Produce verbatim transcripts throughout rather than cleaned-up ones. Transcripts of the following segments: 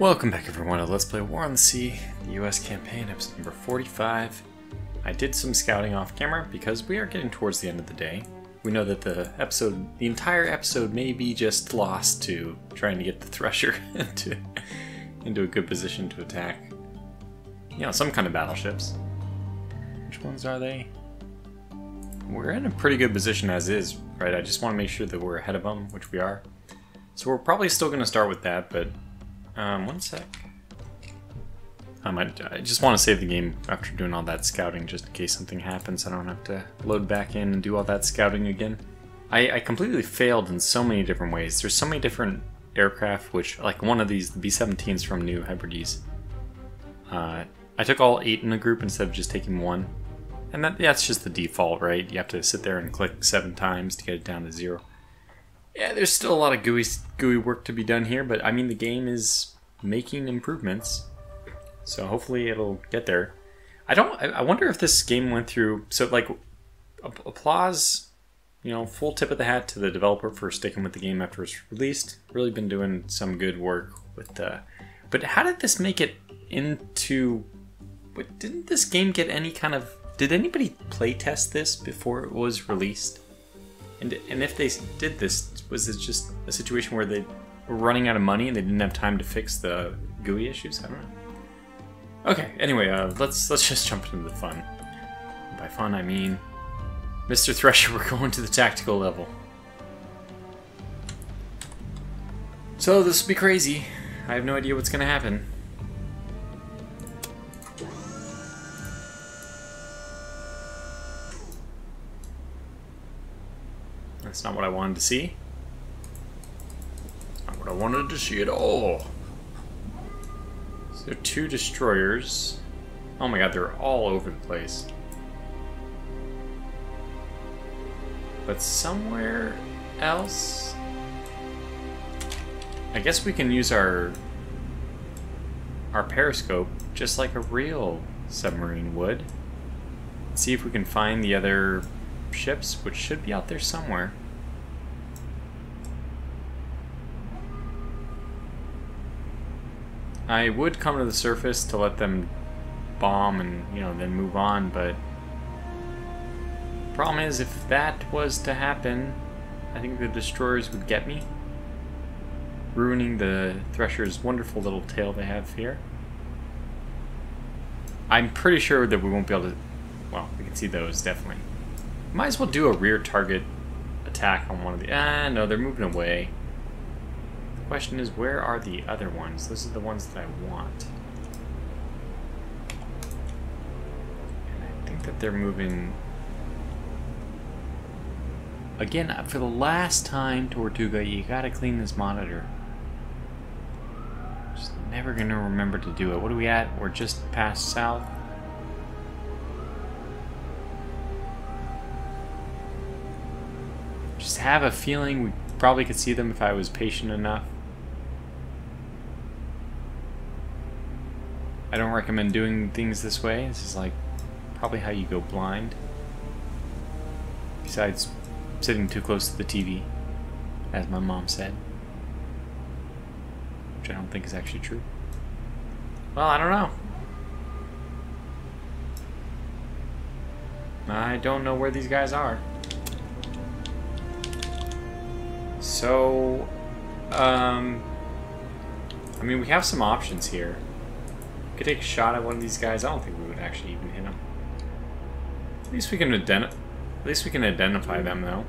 Welcome back everyone to Let's Play War on the Sea, the U S campaign, episode number forty-five. I did some scouting off camera because we are getting towards the end of the day. We know that the episode, the entire episode may be just lost to trying to get the Thresher into, into a good position to attack, you know, some kind of battleships. Which ones are they? We're in a pretty good position as is, right? I just want to make sure that we're ahead of them, which we are. So we're probably still going to start with that, but Um, one sec. I might, I just want to save the game after doing all that scouting just in case something happens. I don't have to load back in and do all that scouting again. I, I completely failed in so many different ways. There's so many different aircraft, which, like one of these, the B seventeens from New Hebrides. Uh, I took all eight in a group instead of just taking one. And that, that's just the default, right? You have to sit there and click seven times to get it down to zero. Yeah, there's still a lot of gooey, gooey work to be done here, but I mean the game is making improvements, so hopefully it'll get there. I don't. I wonder if this game went through. So like, applause, you know, full tip of the hat to the developer for sticking with the game after it's released. Really been doing some good work with the. But how did this make it into? What, didn't this game get any kind of? Did anybody play test this before it was released? And, and if they did this, was it just a situation where they were running out of money and they didn't have time to fix the G U I issues? I don't know. Okay, anyway, uh, let's let's just jump into the fun. And by fun, I mean, Mister Thresher, we're going to the tactical level. So this will be crazy. I have no idea what's going to happen. That's not what I wanted to see. Not what I wanted to see at all. So there are two destroyers. Oh my god, they're all over the place. But somewhere else, I guess we can use our our periscope just like a real submarine would. Let's see if we can find the other ships, which should be out there somewhere. I would come to the surface to let them bomb and, you know, then move on, but the problem is if that was to happen, I think the destroyers would get me, ruining the Thresher's wonderful little tail they have here. I'm pretty sure that we won't be able to, well, we can see those, definitely. Might as well do a rear target attack on one of the, ah, no, they're moving away. The question is, where are the other ones? Those are the ones that I want. And I think that they're moving, again, for the last time, Tortuga, you gotta clean this monitor. Just never gonna remember to do it. What are we at? We're just past south. Just have a feeling we probably could see them if I was patient enough. I don't recommend doing things this way. This is like probably how you go blind. Besides sitting too close to the T V, as my mom said. Which I don't think is actually true. Well, I don't know. I don't know where these guys are. So, um, I mean, we have some options here. We could take a shot at one of these guys. I don't think we would actually even hit them. At least we can identi- at least we can identify them, though.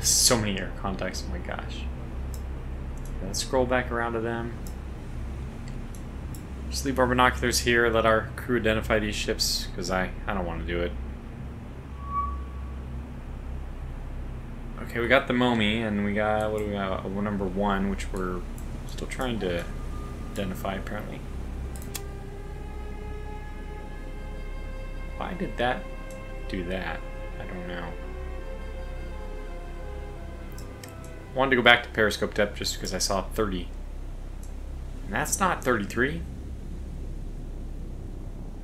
So many air contacts. Oh my gosh. Let's scroll back around to them. Just leave our binoculars here. Let our crew identify these ships, because I I don't want to do it. Okay, we got the Momi, and we got, what do we got, number one, which we're still trying to identify, apparently. Why did that do that? I don't know. I wanted to go back to periscope depth just because I saw thirty. And that's not thirty-three.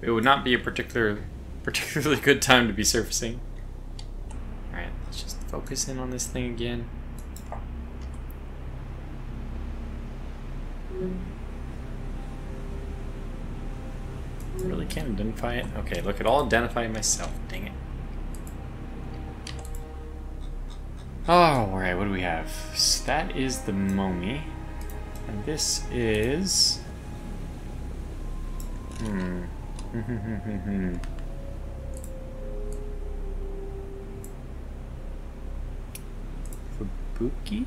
It would not be a particular, particularly good time to be surfacing. Focus in on this thing again. Really can't identify it? Okay, look, it all identify myself. Dang it. Oh, alright, what do we have? So that is the Momi. And this is... Hmm. Fubuki?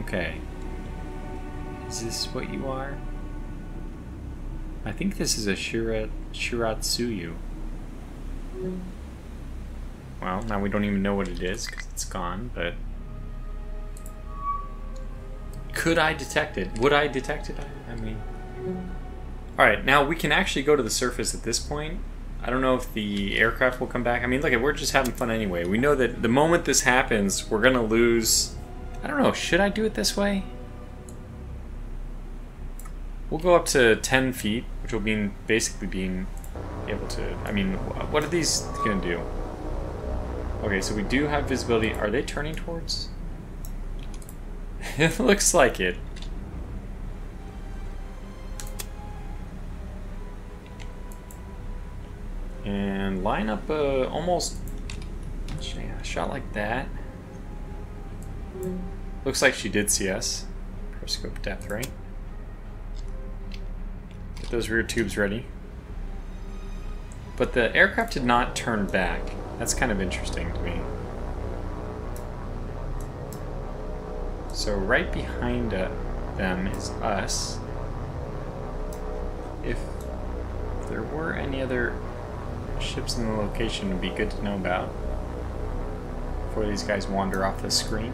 Okay. Is this what you are? I think this is a Shira Shiratsuyu. Well, now we don't even know what it is because it's gone, but... Could I detect it? Would I detect it? I mean... Alright, now we can actually go to the surface at this point. I don't know if the aircraft will come back. I mean, look, we're just having fun anyway. We know that the moment this happens, we're gonna lose... I don't know, should I do it this way? We'll go up to ten feet, which will mean basically being able to... I mean, what are these gonna do? Okay, so we do have visibility. Are they turning towards? It looks like it. And line up uh, almost a shot like that. Looks like she did see us. Periscope depth, right? Get those rear tubes ready. But the aircraft did not turn back. That's kind of interesting to me. So right behind uh, them is us. If there were any other ships in the location, it would be good to know about before these guys wander off the screen.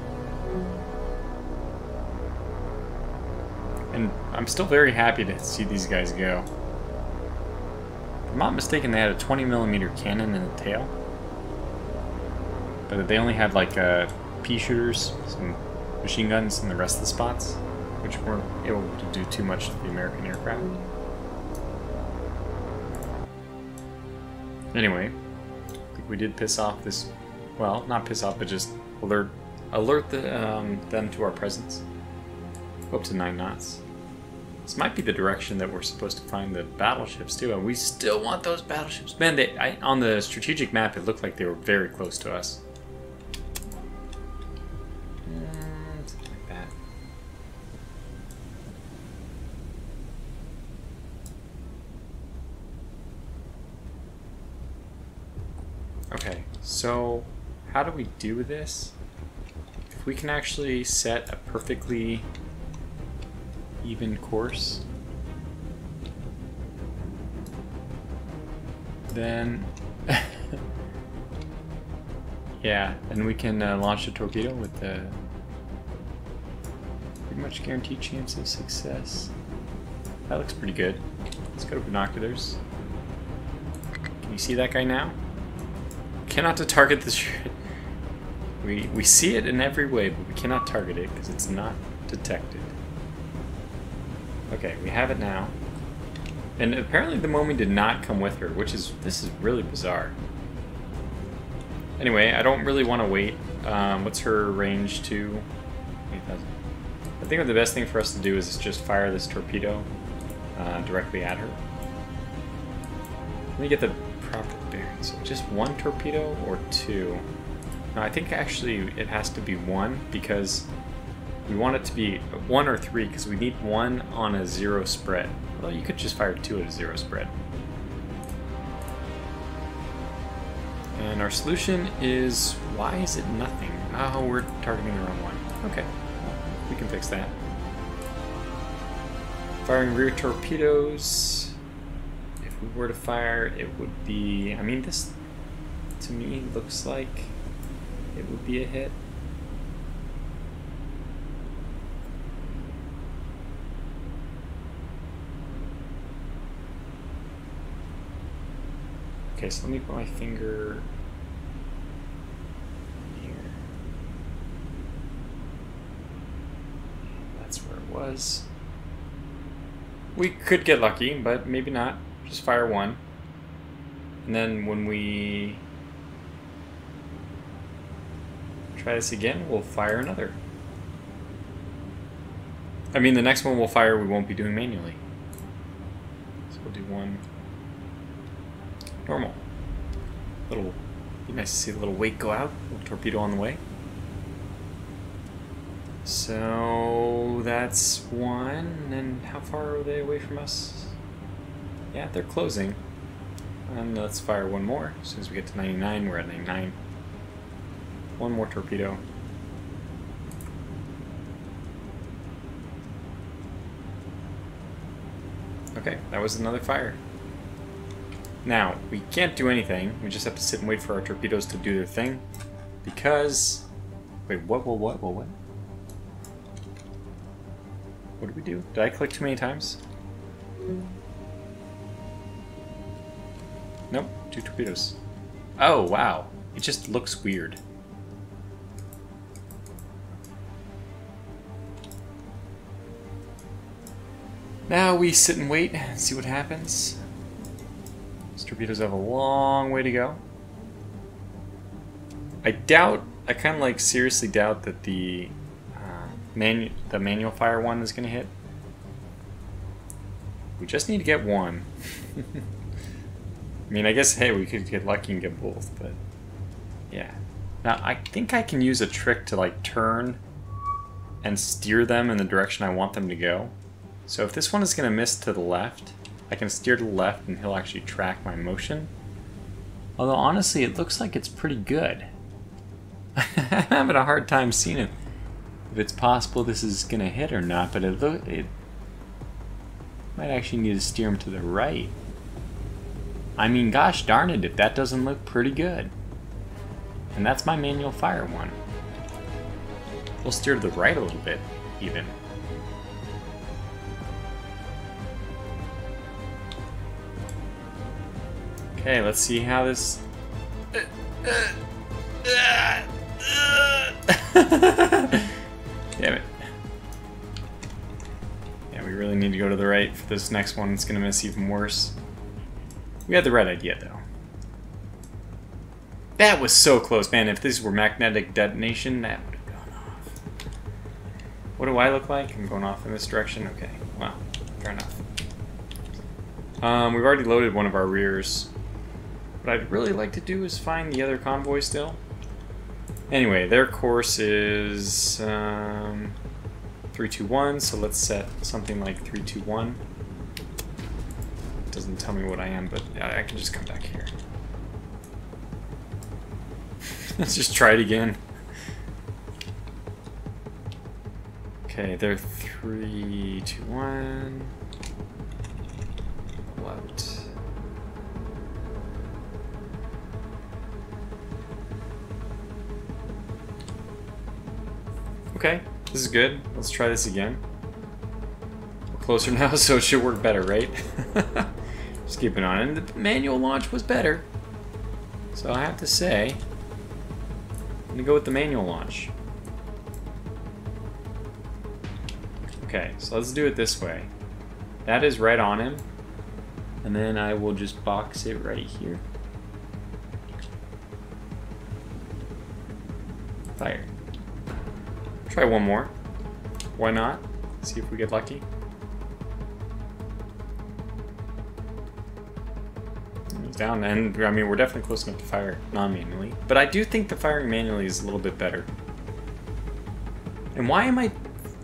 And I'm still very happy to see these guys go. If I'm not mistaken, they had a twenty millimeter cannon in the tail. But they only had like uh, pea shooters, some machine guns, and the rest of the spots, which weren't able to do too much to the American aircraft. Anyway, I think we did piss off this, well, not piss off, but just alert alert the, um, them to our presence. Go up to nine knots. This might be the direction that we're supposed to find the battleships too, and we still want those battleships. Man, they, I, on the strategic map, it looked like they were very close to us. And something like that. Okay, so how do we do this? If we can actually set a perfectly even course, then yeah, then we can uh, launch a torpedo with the uh, pretty much guaranteed chance of success. That looks pretty good. Let's go to binoculars. Can you see that guy now? Cannot to target this shit. We we see it in every way, but we cannot target it because it's not detected. Okay, we have it now. And apparently the Momi did not come with her, which is, this is really bizarre. Anyway, I don't really want to wait. Um, what's her range to? eight thousand. I think the best thing for us to do is just fire this torpedo uh, directly at her. Let me get the proper bearing. So just one torpedo or two? No, I think actually it has to be one, because we want it to be one or three, because we need one on a zero spread. Although you could just fire two at a zero spread. And our solution is, why is it nothing? Oh, we're targeting the wrong one. Okay, we can fix that. Firing rear torpedoes. If we were to fire, it would be, I mean, this to me looks like it would be a hit. Okay, so let me put my finger here. That's where it was. We could get lucky, but maybe not. Just fire one. And then when we try this again, we'll fire another. I mean, the next one we'll fire, we won't be doing manually. So we'll do one normal. Little, be nice to see the little wake go out, little torpedo on the way. So that's one, and how far are they away from us? Yeah, they're closing. And let's fire one more. As soon as we get to ninety-nine, we're at ninety-nine. One more torpedo. Okay, that was another fire. Now, we can't do anything. We just have to sit and wait for our torpedoes to do their thing. Because... Wait, what, what, what, what, what? What did we do? Did I click too many times? Nope, two torpedoes. Oh, wow. It just looks weird. Now we sit and wait and see what happens. These torpedoes have a long way to go. I doubt, I kind of like seriously doubt that the uh, manu the manual fire one is going to hit. We just need to get one. I mean, I guess, hey, we could get lucky and get both, but yeah. Now, I think I can use a trick to like turn and steer them in the direction I want them to go. So if this one is going to miss to the left, I can steer to the left and he'll actually track my motion. Although, honestly, it looks like it's pretty good. I'm having a hard time seeing it. If it's possible this is going to hit or not, but it, it might actually need to steer him to the right. I mean, gosh darn it, if that doesn't look pretty good. And that's my manual fire one. We'll steer to the right a little bit, even. Okay, let's see how this... Damn it. Yeah, we really need to go to the right for this next one. It's gonna miss even worse. We had the right idea, though. That was so close, man. If this were magnetic detonation, that would have gone off. What do I look like? I'm going off in this direction? Okay, well, fair enough. Um, we've already loaded one of our rears. What I'd really like to do is find the other convoy still. Anyway, their course is um, three two one, so let's set something like three two one. Doesn't tell me what I am, but I can just come back here. Let's just try it again. Okay, they're three two one. What? Okay, this is good. Let's try this again. We're closer now, so it should work better, right? Just keep it on, and the manual launch was better. So I have to say, I'm gonna go with the manual launch. Okay, so let's do it this way. That is right on him, and then I will just box it right here. Fire. Try one more. Why not? See if we get lucky. Down, and I mean, we're definitely close enough to fire non-manually, but I do think the firing manually is a little bit better. And why am I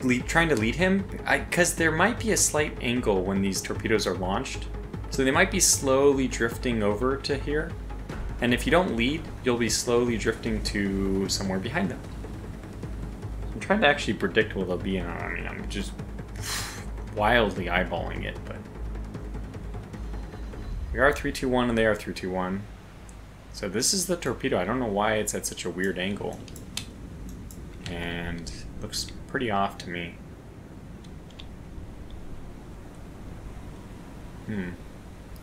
lead, trying to lead him? Because there might be a slight angle when these torpedoes are launched, so they might be slowly drifting over to here, and if you don't lead, you'll be slowly drifting to somewhere behind them. I'm trying to actually predict what they'll be in. I mean, I'm just wildly eyeballing it, but we are three two one and they are three two one. So this is the torpedo. I don't know why it's at such a weird angle. And looks pretty off to me. Hmm.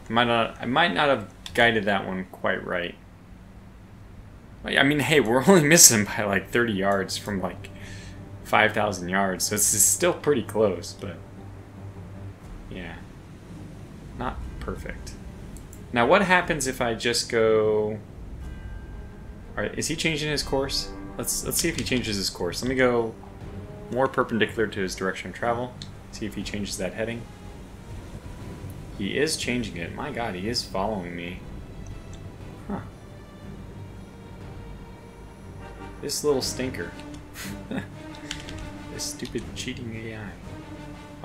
I might not, I might not have guided that one quite right. I mean, hey, we're only missing by like thirty yards from like five thousand yards. So this is still pretty close, but yeah. Not perfect. Now what happens if I just go... Alright, is he changing his course? Let's let's see if he changes his course. Let me go more perpendicular to his direction of travel. See if he changes that heading. He is changing it. My god, he is following me. Huh. This little stinker. This stupid cheating A I.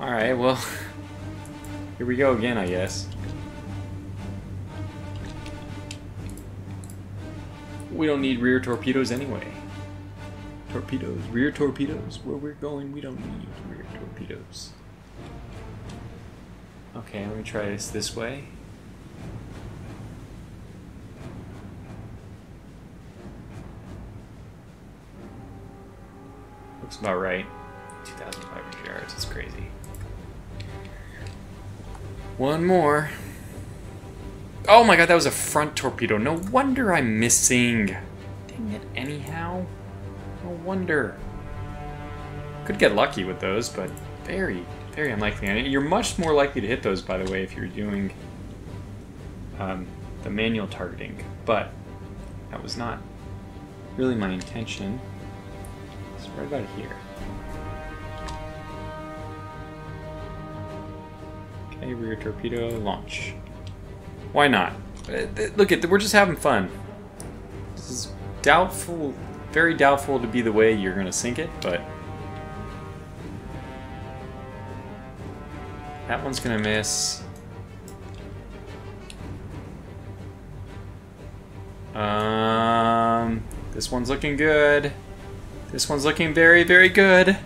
Alright, well, here we go again, I guess. We don't need rear torpedoes anyway. Torpedoes, rear torpedoes. Where we're going, we don't need rear torpedoes. Okay, let me try this this way. Looks about right. two thousand five hundred yards, that's crazy. One more. Oh my god, that was a front torpedo. No wonder I'm missing. Dang it, anyhow. No wonder. Could get lucky with those, but very, very unlikely. And you're much more likely to hit those, by the way, if you're doing um, the manual targeting. But that was not really my intention. It's right about here. Okay, rear torpedo, launch. Why not? Look at, we're just having fun. This is doubtful, very doubtful to be the way you're gonna sink it, but that one's gonna miss. Um, this one's looking good. This one's looking very, very good.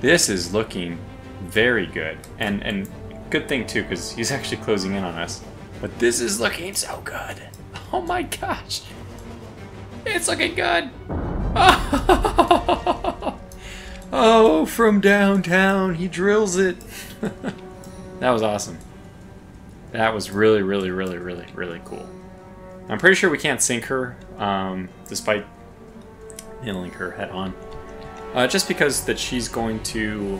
This is looking very good, and and good thing too, because he's actually closing in on us. But this is looking so good. Oh my gosh. It's looking good. Oh, oh from downtown, he drills it. That was awesome. That was really, really, really, really, really cool. I'm pretty sure we can't sink her, um, despite handling her head on. Uh, just because that she's going to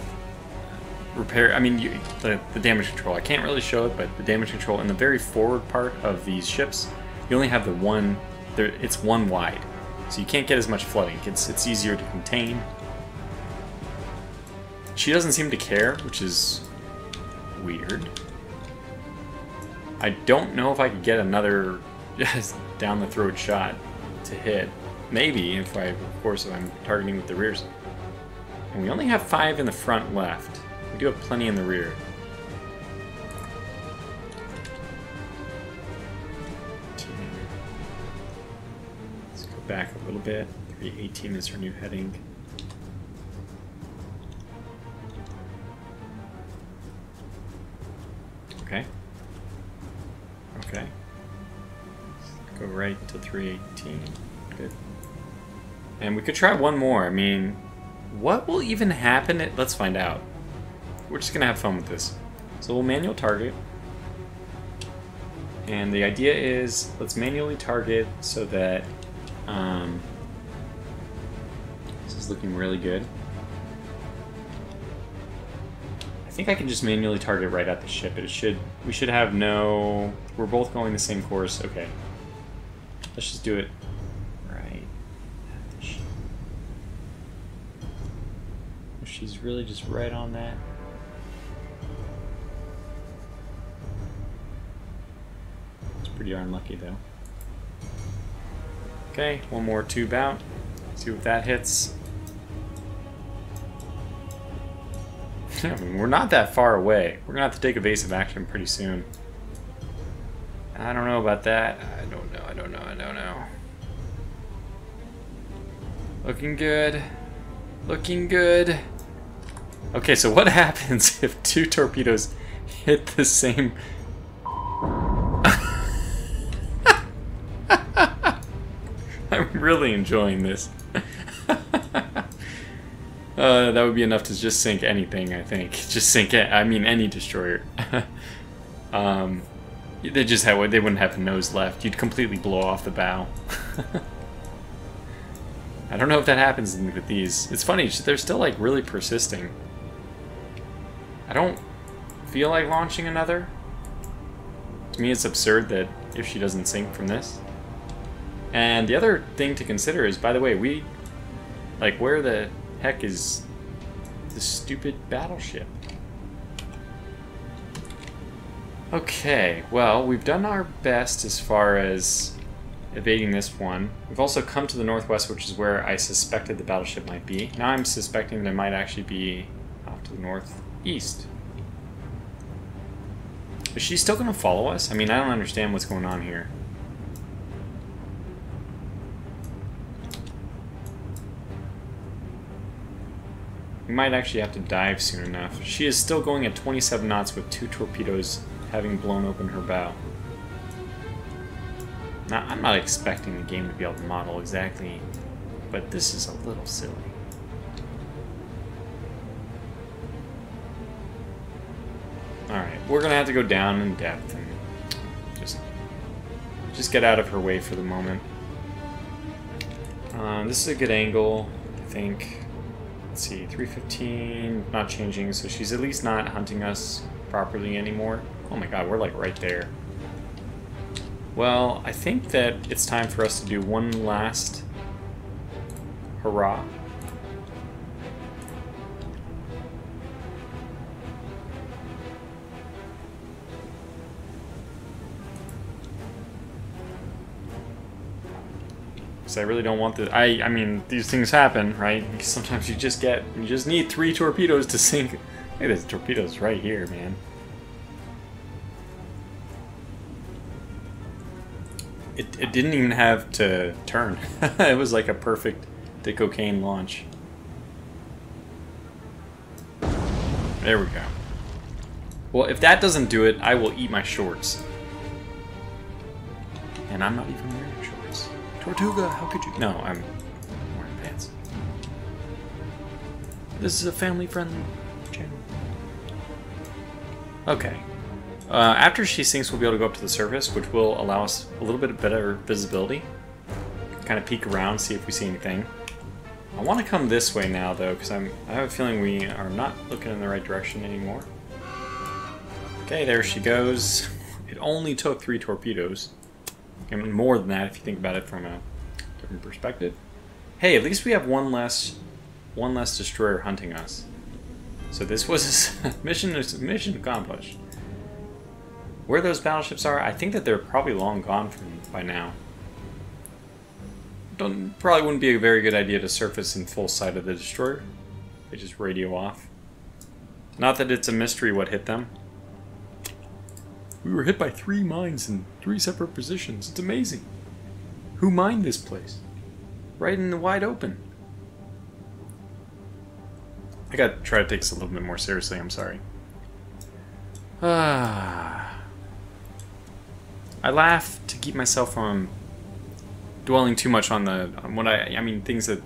repair, I mean, you, the, the damage control. I can't really show it, but the damage control in the very forward part of these ships, you only have the one, there, it's one wide. So you can't get as much flooding. It's, it's easier to contain. She doesn't seem to care, which is weird. I don't know if I could get another down the throat shot to hit. Maybe, if I, of course, if I'm targeting with the rears. And we only have five in the front left. We do have plenty in the rear. Let's go back a little bit. three eighteen is her new heading. Okay. Okay. Let's go right to three eighteen. Good. And we could try one more. I mean, what will even happen? At, let's find out. We're just gonna have fun with this. So we'll manual target. And the idea is, let's manually target so that, um, this is looking really good. I think I can just manually target right at the ship. It should, we should have no, we're both going the same course, okay. Let's just do it. Right at the ship. She's really just right on that. Pretty darn lucky though. Okay, one more two bout. See if that hits. I mean, we're not that far away. We're gonna have to take evasive action pretty soon. I don't know about that. I don't know, I don't know, I don't know. Looking good. Looking good. Okay, so what happens if two torpedoes hit the same? Really enjoying this. uh, that would be enough to just sink anything, I think. Just sink it. I mean, any destroyer. um, they just had, they wouldn't have a nose left. You'd completely blow off the bow. I don't know if that happens with these. It's funny. They're still like really persisting. I don't feel like launching another. To me, it's absurd that if she doesn't sink from this. And the other thing to consider is, by the way, we, like, where the heck is the stupid battleship. Okay, well, we've done our best as far as evading this one. We've also come to the northwest, which is where I suspected the battleship might be. Now I'm suspecting that it might actually be off to the northeast. Is she still going to follow us? I mean, I don't understand what's going on here. We might actually have to dive soon enough. She is still going at twenty-seven knots with two torpedoes having blown open her bow. Now, I'm not expecting the game to be able to model exactly, but this is a little silly. Alright, we're going to have to go down in depth and just, just get out of her way for the moment. Um, this is a good angle, I think. Let's see, three fifteen, not changing, so she's at least not hunting us properly anymore. Oh my god, we're like right there. Well, I think that it's time for us to do one last hurrah. Because I really don't want the... I, I mean, these things happen, right? Sometimes you just get... You just need three torpedoes to sink. Look at this, torpedoes right here, man. It, it didn't even have to turn. It was like a perfect to cocaine launch. There we go. Well, if that doesn't do it, I will eat my shorts. And I'm not even wearing shorts. Tortuga, how could you? No, I'm wearing pants. This is a family-friendly channel. Okay. Uh, after she sinks, we'll be able to go up to the surface, which will allow us a little bit better visibility. Kind of peek around, see if we see anything. I want to come this way now, though, because I'm I have a feeling we are not looking in the right direction anymore. Okay, there she goes. It only took three torpedoes. I mean, more than that, if you think about it from a different perspective. Hey, at least we have one less, one less destroyer hunting us. So this was a mission, mission accomplished. Where those battleships are, I think that they're probably long gone from by now. Don't, probably wouldn't be a very good idea to surface in full sight of the destroyer. They just radio off. Not that it's a mystery what hit them. We were hit by three mines in three separate positions. It's amazing. Who mined this place? Right in the wide open. I gotta try to take this a little bit more seriously, I'm sorry. Ah... I laugh to keep myself from dwelling too much on the on what I I mean things that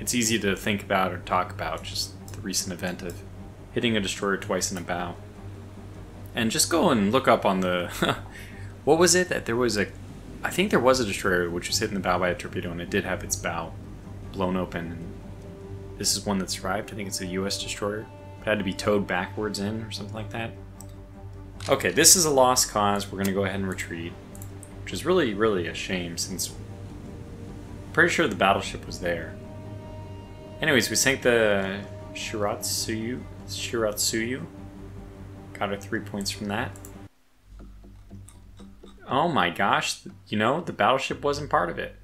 it's easy to think about or talk about, just the recent event of hitting a destroyer twice in a bow. And just go and look up on the what was it that there was a I think there was a destroyer which was hit in the bow by a torpedo, and it did have its bow blown open, and this is one that survived. I think it's a U S destroyer. It had to be towed backwards in or something like that. Okay, this is a lost cause. We're going to go ahead and retreat, which is really, really a shame since I'm pretty sure the battleship was there. Anyways, we sank the Shiratsuyu. Shiratsuyu. Got her three points from that. Oh my gosh, you know, the battleship wasn't part of it.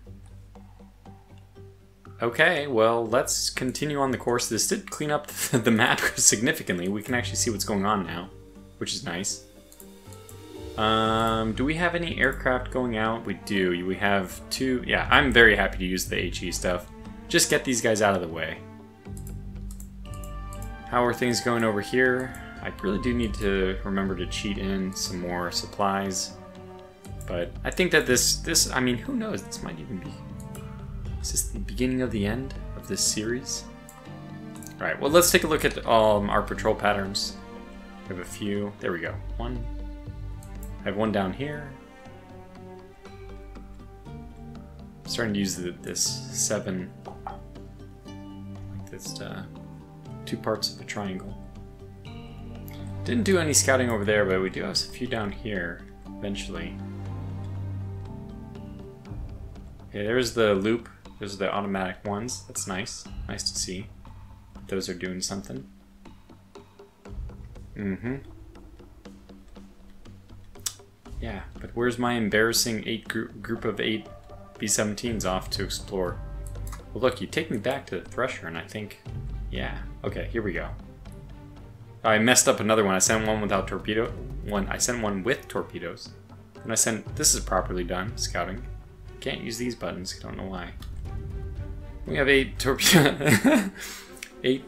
Okay, well, let's continue on the course. This did clean up the map significantly. We can actually see what's going on now, which is nice. Um, do we have any aircraft going out? We do. We have two. Yeah, I'm very happy to use the H E stuff. Just get these guys out of the way. How are things going over here? I really do need to remember to cheat in some more supplies. But I think that this, this, I mean, who knows? This might even be... Is this the beginning of the end of this series? Alright, well, let's take a look at um, our patrol patterns. We have a few. There we go. One. I have one down here. I'm starting to use the, this seven, like this, uh, two parts of a triangle. Didn't do any scouting over there, but we do have a few down here eventually. Okay, there's the loop. Those are the automatic ones. That's nice. Nice to see. those are doing something. Mm-hmm. Yeah, but where's my embarrassing eight group, group of eight B seventeens off to explore? Well, look, you take me back to the Thresher, and I think... Yeah. Okay, here we go. I messed up another one. I sent one without torpedo. One. I sent one with torpedoes. And I sent... This is properly done, scouting. Can't use these buttons. I don't know why. We have eight torpedo... eight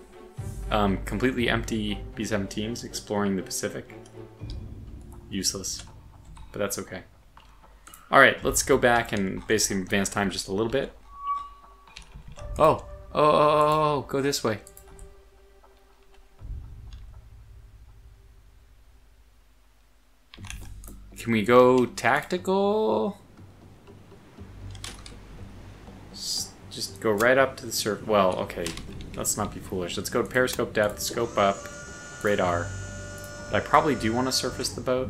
um, completely empty B seventeens exploring the Pacific. Useless. But that's okay. Alright, let's go back and basically advance time just a little bit. Oh! Oh, oh, oh, go this way. Can we go tactical? Just go right up to the surface. Well, okay, let's not be foolish. Let's go to periscope depth, scope up, radar. But I probably do want to surface the boat.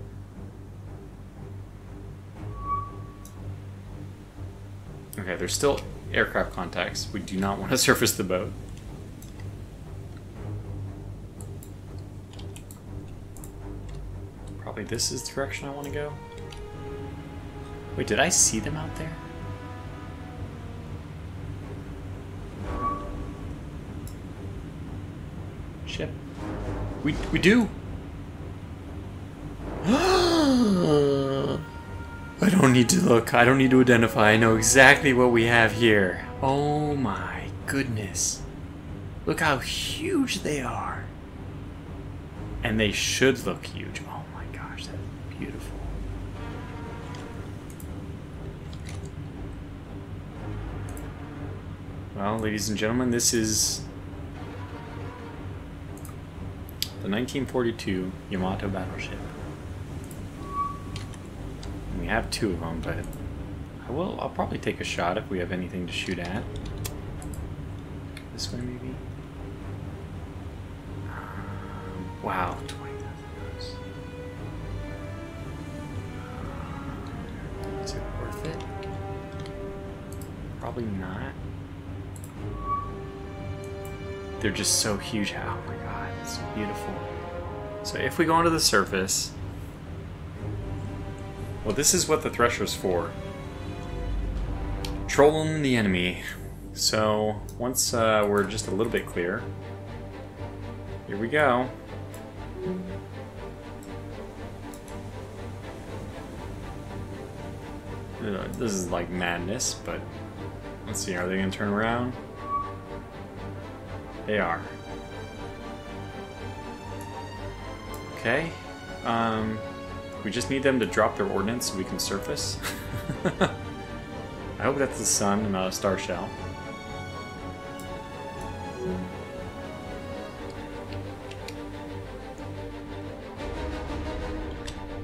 Okay, there's still aircraft contacts. We do not want to surface the boat. Probably this is the direction I want to go. Wait, did I see them out there? Ship. We, we do! I don't need to look. I don't need to identify. I know exactly what we have here. Oh my goodness. Look how huge they are. And they should look huge. Oh my gosh, that's beautiful. Well, ladies and gentlemen, this is the nineteen forty-two Yamato battleship. We have two of them, but I will, I'll probably take a shot if we have anything to shoot at. This way, maybe? Wow, twenty thousand rows. Is it worth it? Probably not. They're just so huge. Oh my god, it's beautiful. So if we go onto the surface... Well, this is what the Thresher's for. Trolling the enemy. So, once uh, we're just a little bit clear... Here we go. Uh, this is like madness, but... Let's see, are they gonna turn around? They are. Okay. Um... We just need them to drop their ordnance so we can surface. I hope that's the sun and not a star shell.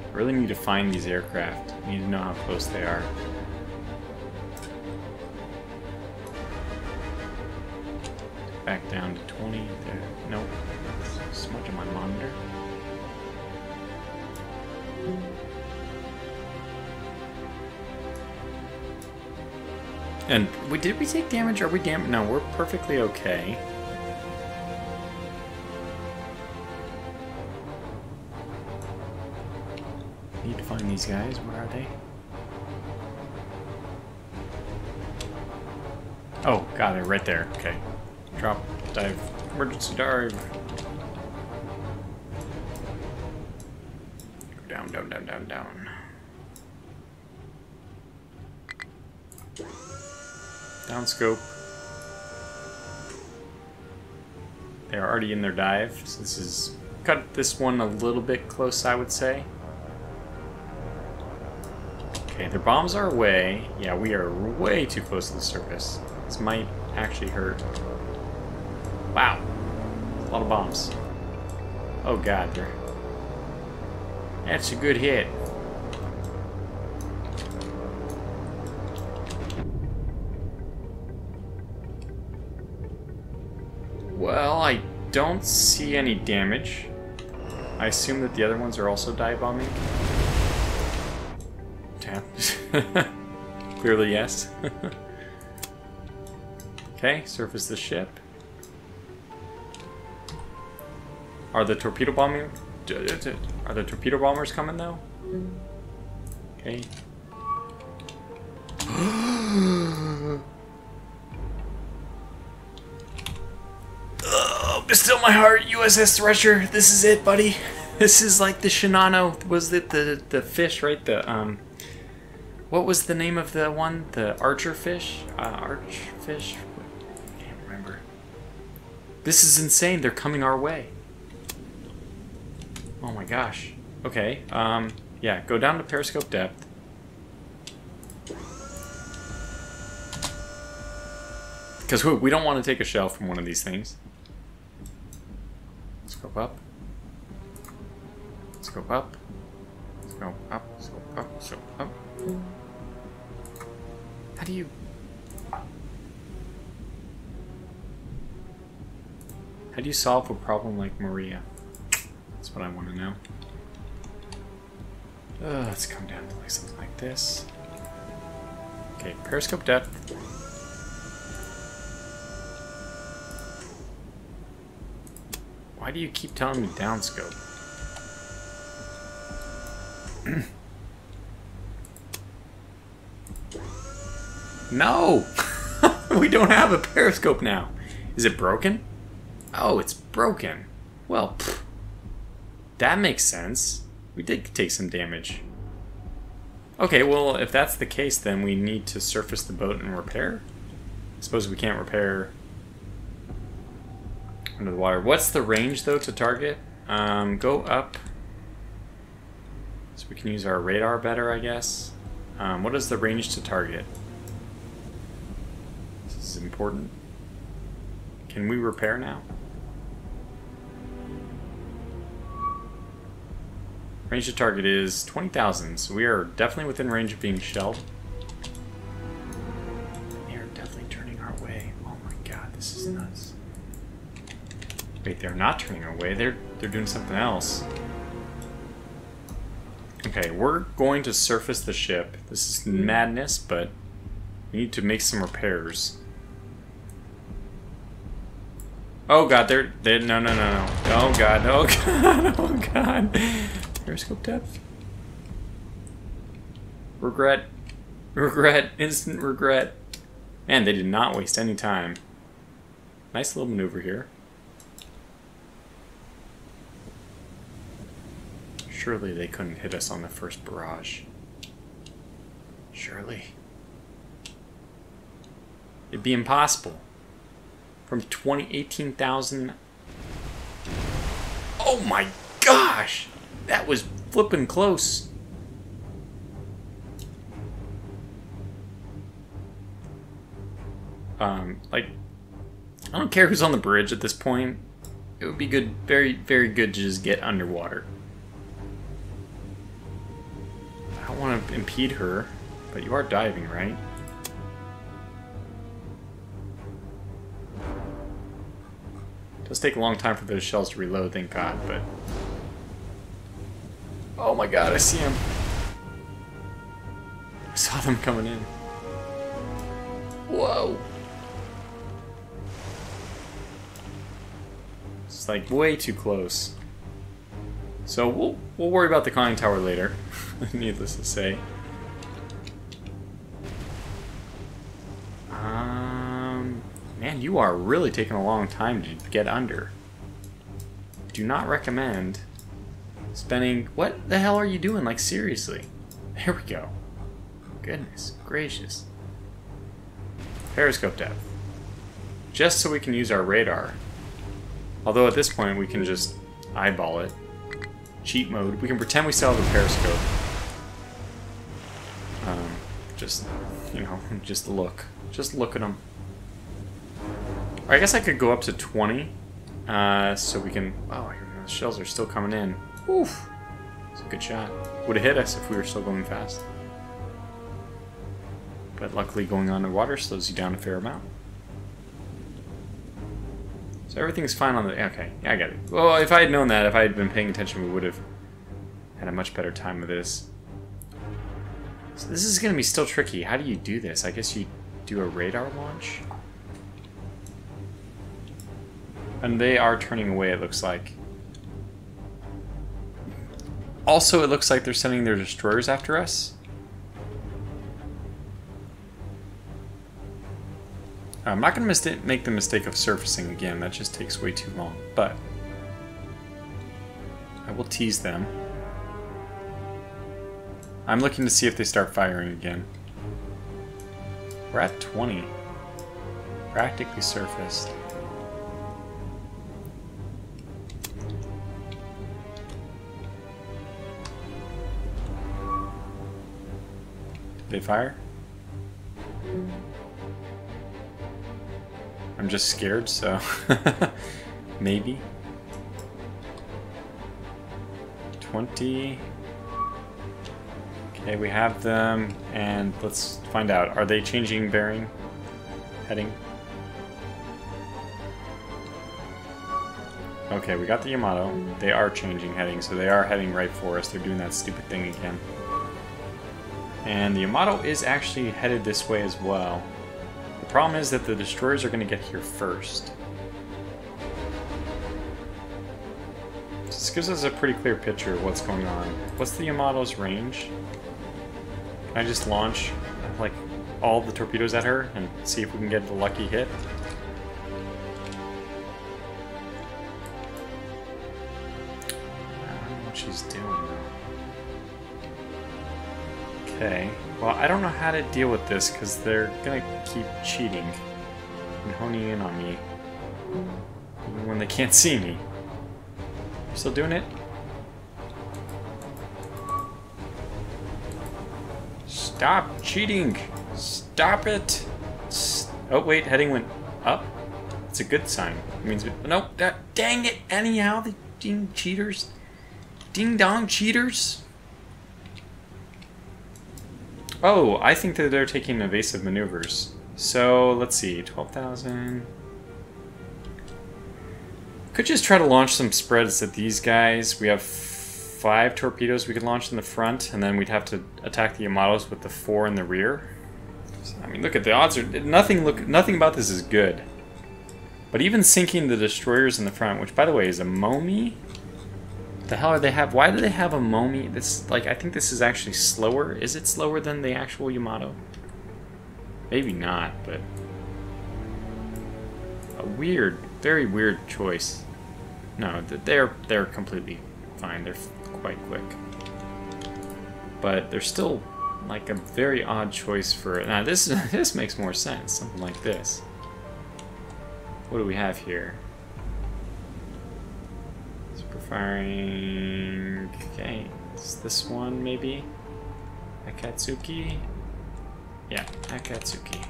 I really need to find these aircraft. I need to know how close they are. Back down to twenty there. Nope. Smudge on my monitor. And we, did we take damage? Are we damaged? No, we're perfectly okay. Need to find these guys. Where are they? Oh, God, they're right there. Okay. Drop, dive, emergency dive. Go down, down, down, down, down. Downscope. They are already in their dive, so this is... Cut this one a little bit close, I would say. Okay, their bombs are away. Yeah, we are way too close to the surface. This might actually hurt. Wow. A lot of bombs. Oh god, they're... That's a good hit. Well, I don't see any damage. I assume that the other ones are also dive bombing. Damn. Clearly, yes. Okay, surface the ship. Are the torpedo bombing? Are the torpedo bombers coming though? Okay. Oh, bestow my heart, U S S Thresher. This is it, buddy. This is like the Shinano. Was it the the fish, right? The um. What was the name of the one? The Archerfish? Uh, Archerfish? I can't remember. This is insane. They're coming our way. Oh my gosh. Okay. Um. Yeah. Go down to periscope depth. Because we, we don't want to take a shell from one of these things. Scope up. Scope up. Scope up. Scope up. Scope up. How do you... How do you solve a problem like Maria? That's what I want to know. Uh, let's come down to like something like this. Okay, periscope depth. Why do you keep telling me downscope? No! We don't have a periscope now. Is it broken? Oh, it's broken. Well, pfft. That makes sense. We did take some damage. Okay, well, if that's the case, then we need to surface the boat and repair? I suppose we can't repair under the water. What's the range, though, to target? Um, go up. So we can use our radar better, I guess. Um, what is the range to target? This is important. Can we repair now? Range to target is twenty thousand, so we are definitely within range of being shelled. They are definitely turning our way. Oh my god, this is nuts. Wait, they're not turning our way. They're, they're doing something else. Okay, we're going to surface the ship. This is madness, but we need to make some repairs. Oh god, they're... They, no, no, no, no. Oh god, oh god, oh god. Periscope depth. Regret. Regret. Instant regret. Man, they did not waste any time. Nice little maneuver here. Surely they couldn't hit us on the first barrage. Surely. It'd be impossible. From twenty, eighteen thousand. Oh my gosh! That was flipping close. Um, like, I don't care who's on the bridge at this point. It would be good, very, very good to just get underwater. I don't want to impede her, but you are diving, right? It does take a long time for those shells to reload, thank God, but... Oh my god, I see him. I saw them coming in. Whoa. It's like way too close. So we'll, we'll worry about the conning tower later, needless to say. Um, man, you are really taking a long time to get under. Do not recommend... Spending, what the hell are you doing? Like, seriously. There we go. Goodness gracious. Periscope depth. Just so we can use our radar. Although at this point we can just eyeball it. Cheat mode. We can pretend we still have a periscope. Um, just, you know, just look. Just look at them. Or I guess I could go up to twenty. Uh, so we can... Oh, the shells are still coming in. Oof. It's a good shot. Would have hit us if we were still going fast. But luckily going underwater slows you down a fair amount. So everything's fine on the... Okay, yeah, I got it. Well, if I had known that, if I had been paying attention, we would have had a much better time with this. So this is going to be still tricky. How do you do this? I guess you do a radar launch? And they are turning away, it looks like. Also, it looks like they're sending their destroyers after us. I'm not going to make the mistake of surfacing again. That just takes way too long. But I will tease them. I'm looking to see if they start firing again. We're at twenty. Practically surfaced. Did they fire? I'm just scared, so maybe. twenty. Okay, we have them, and let's find out. Are they changing bearing? Heading? Okay, we got the Yamato. They are changing heading, so they are heading right for us. They're doing that stupid thing again. And the Yamato is actually headed this way as well. The problem is that the destroyers are going to get here first. This gives us a pretty clear picture of what's going on. What's the Yamato's range? Can I just launch like all the torpedoes at her and see if we can get the lucky hit? I don't know what she's doing though. Okay, well I don't know how to deal with this because they're gonna keep cheating and honing in on me even when they can't see me. Still doing it? Stop cheating! Stop it! St oh wait, heading went up. It's a good sign. It means we nope. That dang it! Anyhow, the ding cheaters, ding dong cheaters. Oh, I think that they're taking evasive maneuvers. So let's see, twelve thousand. Could just try to launch some spreads at these guys. We have five torpedoes we could launch in the front, and then we'd have to attack the Yamatos with the four in the rear. So, I mean, look at the odds are nothing. Look, nothing about this is good. But even sinking the destroyers in the front, which by the way is a Momi. What the hell are they have? Why do they have a Momi? This like I think this is actually slower. Is it slower than the actual Yamato? Maybe not, but a weird, very weird choice. No, they're they're completely fine. They're quite quick, but they're still like a very odd choice for. Now this this makes more sense. Something like this. What do we have here? Super firing. Okay, it's this one maybe. Akatsuki. Yeah, Akatsuki.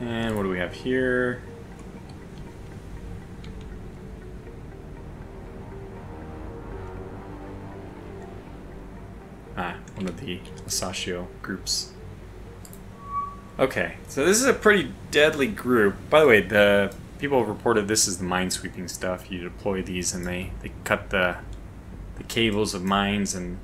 And what do we have here? Ah, one of the Asashio groups. Okay, so this is a pretty deadly group. By the way, the people have reported this is the minesweeping stuff. You deploy these and they, they cut the, the cables of mines, and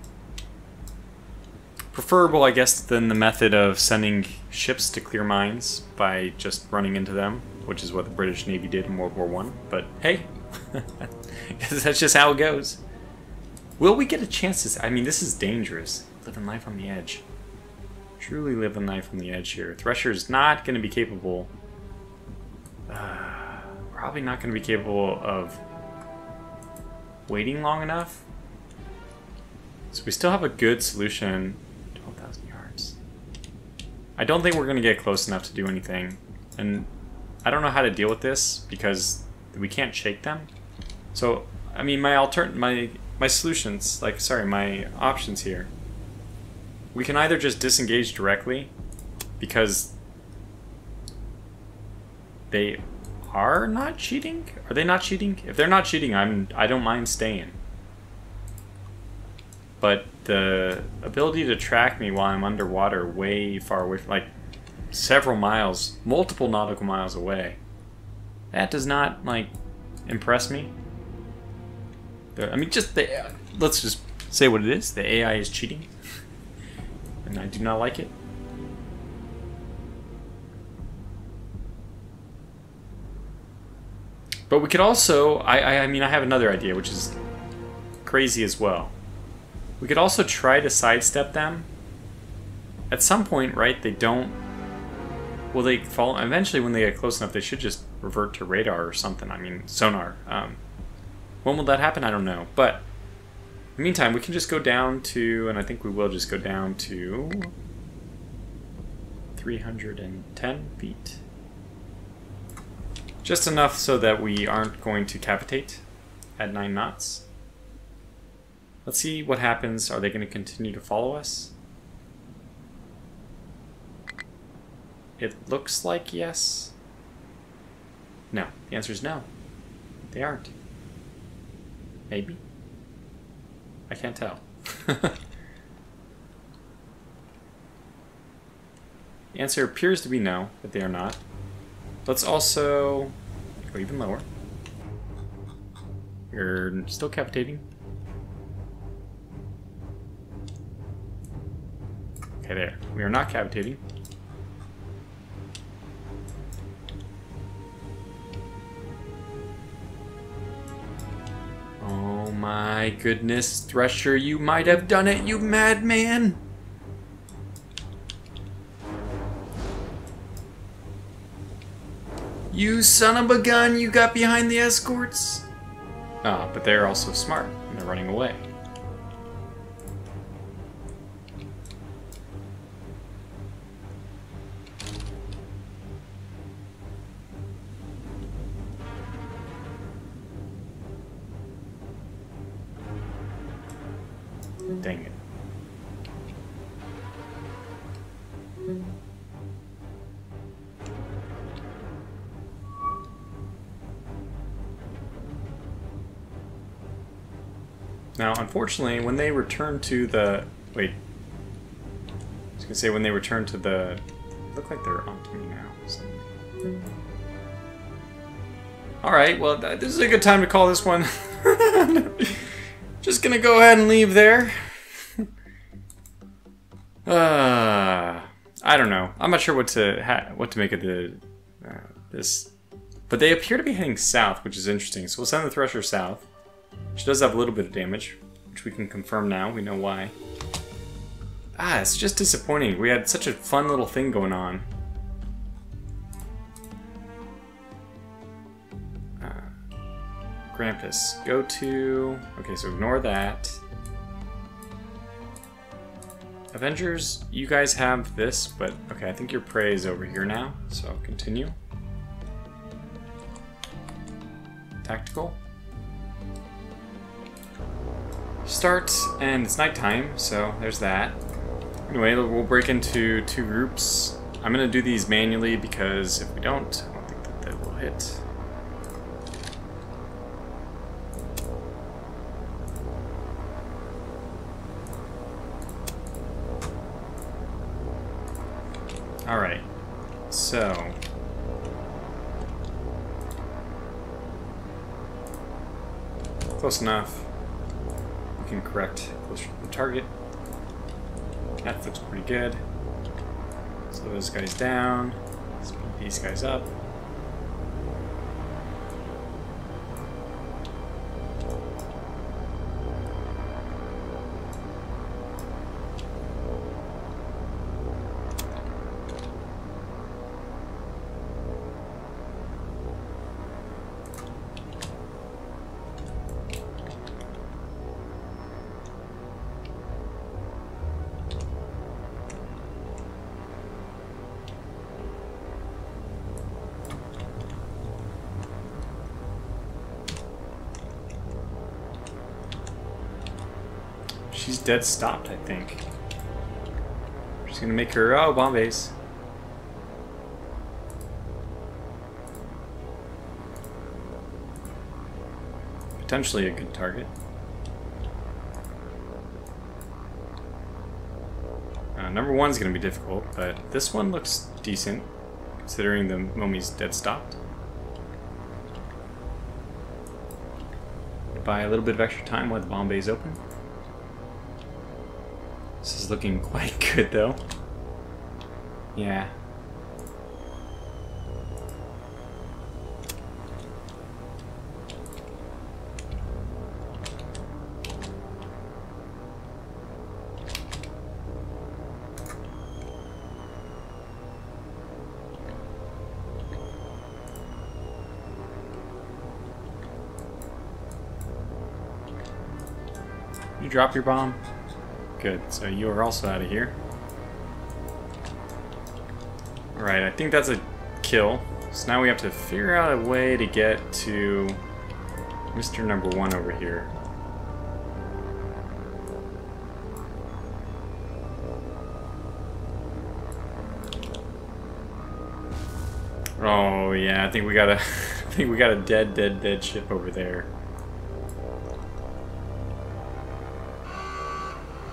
preferable, I guess, than the method of sending ships to clear mines by just running into them, which is what the British Navy did in World War One. But hey, that's just how it goes. Will we get a chance to... I mean, this is dangerous. Living life on the edge. Truly living life on the edge here. Thresher's not going to be capable... Uh, probably not going to be capable of waiting long enough. So we still have a good solution... I don't think we're going to get close enough to do anything, and I don't know how to deal with this because we can't shake them. So, I mean, my altern- my my solutions, like, sorry, my options here. We can either just disengage directly because they are not cheating. Are they not cheating? If they're not cheating, I'm I don't mind staying. But the ability to track me while I'm underwater, way far away, from, like several miles, multiple nautical miles away, that does not like impress me. The, I mean, just the let's just say what it is. The A I is cheating, and I do not like it. But we could also, I, I, I mean, I have another idea, which is crazy as well. We could also try to sidestep them. At some point, right, they don't... Well, they fall... Eventually, when they get close enough, they should just revert to radar or something. I mean, sonar. Um, when will that happen? I don't know. But, in the meantime, we can just go down to... And I think we will just go down to... three hundred ten feet. Just enough so that we aren't going to cavitate at nine knots. Let's see what happens. Are they going to continue to follow us? It looks like yes. No. The answer is no. They aren't. Maybe. I can't tell. The answer appears to be no, but they are not. Let's also go even lower. You're still cavitating. Okay, there. We are not cavitating. Oh my goodness, Thresher, you might have done it, you madman! You son of a gun, you got behind the escorts! Ah, but they're also smart, and they're running away. Dang it. Now, unfortunately, when they return to the... Wait. I was going to say, when they return to the... Look like they're onto me now. So. Alright, well, th this is a good time to call this one. Just going to go ahead and leave there. uh, I don't know. I'm not sure what to ha what to make of the uh, this. But they appear to be heading south, which is interesting. So we'll send the Thresher south. She does have a little bit of damage, which we can confirm now. We know why. Ah, it's just disappointing. We had such a fun little thing going on. Uh, Grampus, go to... Okay, so ignore that. Avengers, you guys have this, but... Okay, I think your prey is over here now, so continue. Tactical. Start, and it's nighttime, so there's that. Anyway, we'll break into two groups. I'm gonna do these manually because if we don't, I don't think that they will hit. Alright, so... Close enough. Correct, closer to the target. That looks pretty good. Slow those guys down. Speed these guys up. She's dead stopped, I think. She's gonna make her, oh, bombays. Potentially a good target. Uh, number one's gonna be difficult, but this one looks decent, considering the Momi's dead stopped. Buy a little bit of extra time while the bombays open. This is looking quite good, though. Yeah. You drop your bomb. Good, so you are also out of here. Alright, I think that's a kill. So now we have to figure out a way to get to Mister Number One over here. Oh yeah, I think we got a I think we got a dead dead dead ship over there.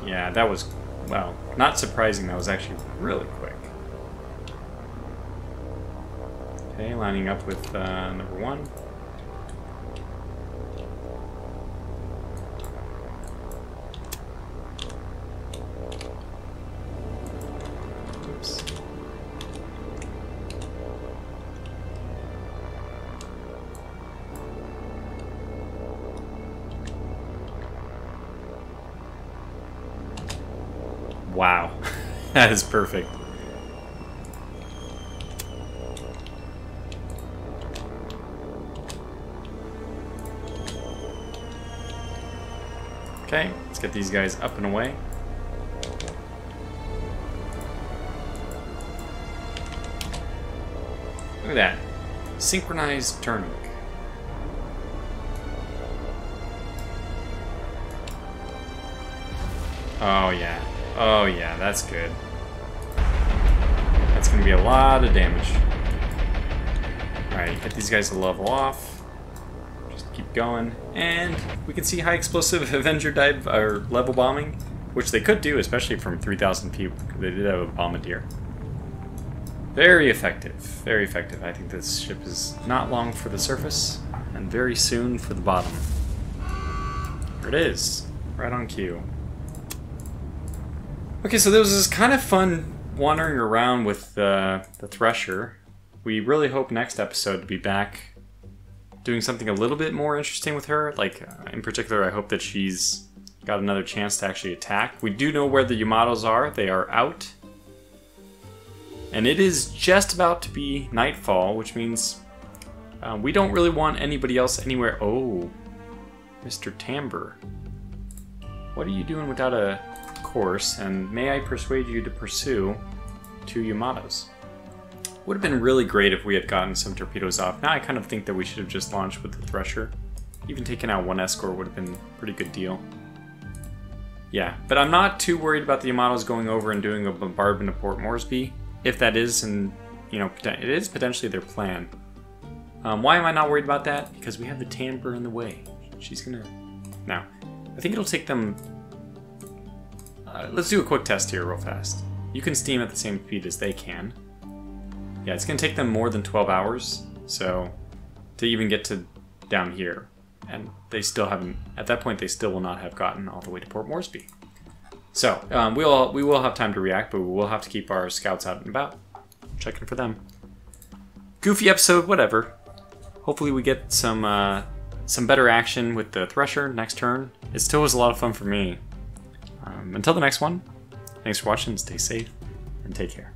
Yeah, that was, well, not surprising, that was actually really quick. Okay, lining up with uh, number one. Wow, that is perfect. Okay, let's get these guys up and away. Look at that. Synchronized turning. Oh yeah. Oh yeah, that's good. That's gonna be a lot of damage. Alright, get these guys to level off. Just keep going. And we can see high explosive Avenger dive or level bombing, which they could do, especially from three thousand feet. They did have a bombardier. Very effective. Very effective. I think this ship is not long for the surface and very soon for the bottom. There it is. Right on cue. Okay, so there was this kind of fun wandering around with uh, the Thresher. We really hope next episode to be back doing something a little bit more interesting with her. Like, uh, in particular, I hope that she's got another chance to actually attack. We do know where the Yamatos are. They are out. And it is just about to be nightfall, which means uh, we don't really want anybody else anywhere. Oh, Mister Tambor. What are you doing without a... course, and may I persuade you to pursue two Yamatos? Would have been really great if we had gotten some torpedoes off. Now I kind of think that we should have just launched with the Thresher. Even taking out one escort would have been a pretty good deal. Yeah, but I'm not too worried about the Yamatos going over and doing a bombardment of Port Moresby, if that is, and you know, it is potentially their plan. Um, why am I not worried about that? Because we have the Tambor in the way. She's gonna... Now, I think it'll take them... Uh, let's do a quick test here real fast. You can steam at the same speed as they can. Yeah, it's going to take them more than twelve hours, so to even get to down here. And they still haven't, at that point, they still will not have gotten all the way to Port Moresby. So um, we'll, we will have time to react, but we will have to keep our scouts out and about, checking for them. Goofy episode, whatever. Hopefully we get some, uh, some better action with the Thresher next turn. It still was a lot of fun for me. Um, until the next one, thanks for watching, stay safe, and take care.